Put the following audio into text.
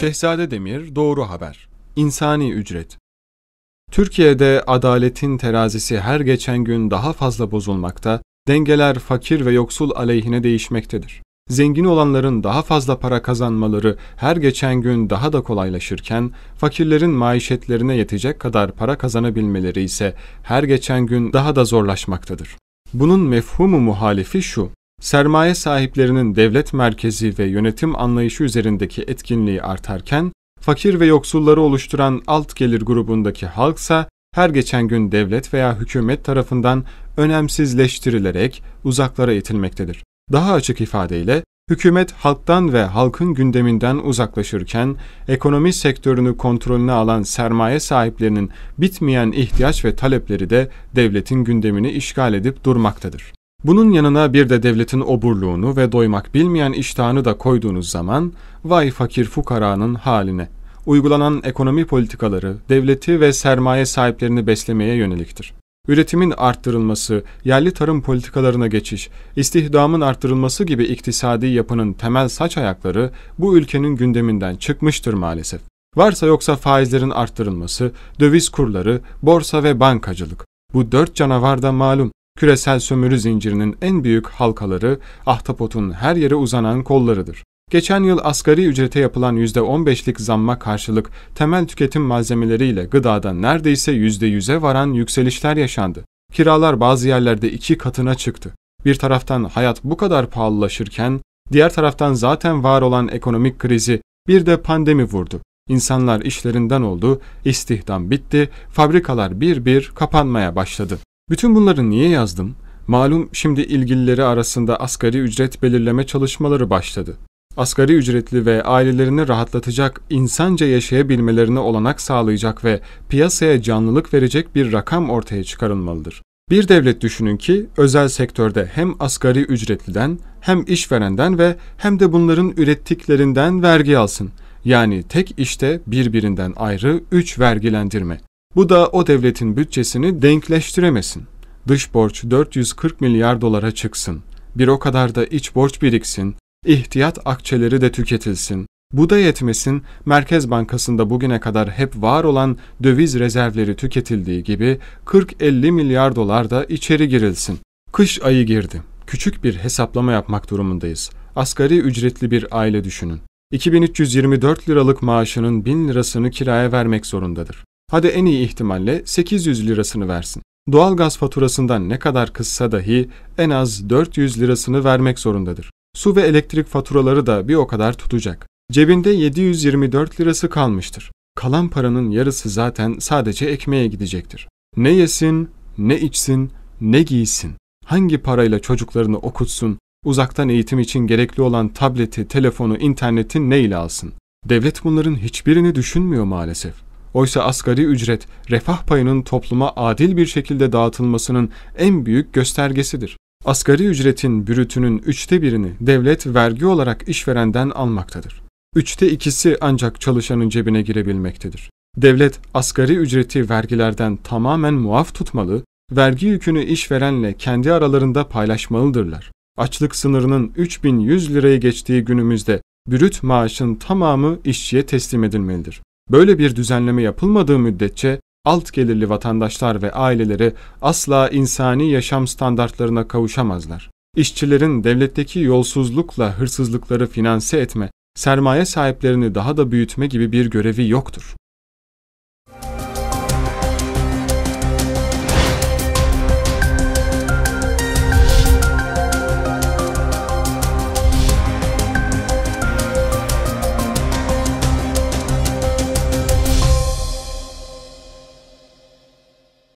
Şehzade Demir, Doğru Haber. İnsani Ücret. Türkiye'de adaletin terazisi her geçen gün daha fazla bozulmakta, dengeler fakir ve yoksul aleyhine değişmektedir. Zengin olanların daha fazla para kazanmaları her geçen gün daha da kolaylaşırken, fakirlerin maişetlerine yetecek kadar para kazanabilmeleri ise her geçen gün daha da zorlaşmaktadır. Bunun mefhumu muhalifi şu: sermaye sahiplerinin devlet merkezi ve yönetim anlayışı üzerindeki etkinliği artarken, fakir ve yoksulları oluşturan alt gelir grubundaki halksa her geçen gün devlet veya hükümet tarafından önemsizleştirilerek uzaklara itilmektedir. Daha açık ifadeyle, hükümet halktan ve halkın gündeminden uzaklaşırken, ekonomi sektörünü kontrolüne alan sermaye sahiplerinin bitmeyen ihtiyaç ve talepleri de devletin gündemini işgal edip durmaktadır. Bunun yanına bir de devletin oburluğunu ve doymak bilmeyen iştahını da koyduğunuz zaman, vay fakir fukaranın haline. Uygulanan ekonomi politikaları devleti ve sermaye sahiplerini beslemeye yöneliktir. Üretimin arttırılması, yerli tarım politikalarına geçiş, istihdamın arttırılması gibi iktisadi yapının temel saç ayakları bu ülkenin gündeminden çıkmıştır maalesef. Varsa yoksa faizlerin arttırılması, döviz kurları, borsa ve bankacılık. Bu dört canavar da malum. Küresel sömürü zincirinin en büyük halkaları, ahtapotun her yere uzanan kollarıdır. Geçen yıl asgari ücrete yapılan %15'lik zamma karşılık temel tüketim malzemeleriyle gıdada neredeyse %100'e varan yükselişler yaşandı. Kiralar bazı yerlerde 2 katına çıktı. Bir taraftan hayat bu kadar pahalılaşırken, diğer taraftan zaten var olan ekonomik krizi bir de pandemi vurdu. İnsanlar işlerinden oldu, istihdam bitti, fabrikalar bir bir kapanmaya başladı. Bütün bunları niye yazdım? Malum şimdi ilgilileri arasında asgari ücret belirleme çalışmaları başladı. Asgari ücretli ve ailelerini rahatlatacak, insanca yaşayabilmelerine olanak sağlayacak ve piyasaya canlılık verecek bir rakam ortaya çıkarılmalıdır. Bir devlet düşünün ki özel sektörde hem asgari ücretliden hem işverenden ve hem de bunların ürettiklerinden vergi alsın. Yani tek işte birbirinden ayrı 3 vergilendirme. Bu da o devletin bütçesini denkleştiremesin. Dış borç 440 milyar dolara çıksın. Bir o kadar da iç borç biriksin. İhtiyat akçeleri de tüketilsin. Bu da yetmesin, Merkez Bankası'nda bugüne kadar hep var olan döviz rezervleri tüketildiği gibi 40-50 milyar dolar da içeri girilsin. Kış ayı girdi. Küçük bir hesaplama yapmak durumundayız. Asgari ücretli bir aile düşünün. 2324 liralık maaşının 1000 lirasını kiraya vermek zorundadır. Hadi en iyi ihtimalle 800 lirasını versin. Doğalgaz faturasından ne kadar kızsa dahi en az 400 lirasını vermek zorundadır. Su ve elektrik faturaları da bir o kadar tutacak. Cebinde 724 lirası kalmıştır. Kalan paranın yarısı zaten sadece ekmeğe gidecektir. Ne yesin, ne içsin, ne giysin? Hangi parayla çocuklarını okutsun? Uzaktan eğitim için gerekli olan tableti, telefonu, interneti neyle alsın? Devlet bunların hiçbirini düşünmüyor maalesef. Oysa asgari ücret, refah payının topluma adil bir şekilde dağıtılmasının en büyük göstergesidir. Asgari ücretin bürütünün 1/3'ünü devlet vergi olarak işverenden almaktadır. 2/3'ü ancak çalışanın cebine girebilmektedir. Devlet asgari ücreti vergilerden tamamen muaf tutmalı, vergi yükünü işverenle kendi aralarında paylaşmalıdırlar. Açlık sınırının 3100 lirayı geçtiği günümüzde brüt maaşın tamamı işçiye teslim edilmelidir. Böyle bir düzenleme yapılmadığı müddetçe alt gelirli vatandaşlar ve aileleri asla insani yaşam standartlarına kavuşamazlar. İşçilerin devletteki yolsuzlukla hırsızlıkları finanse etme, sermaye sahiplerini daha da büyütme gibi bir görevi yoktur.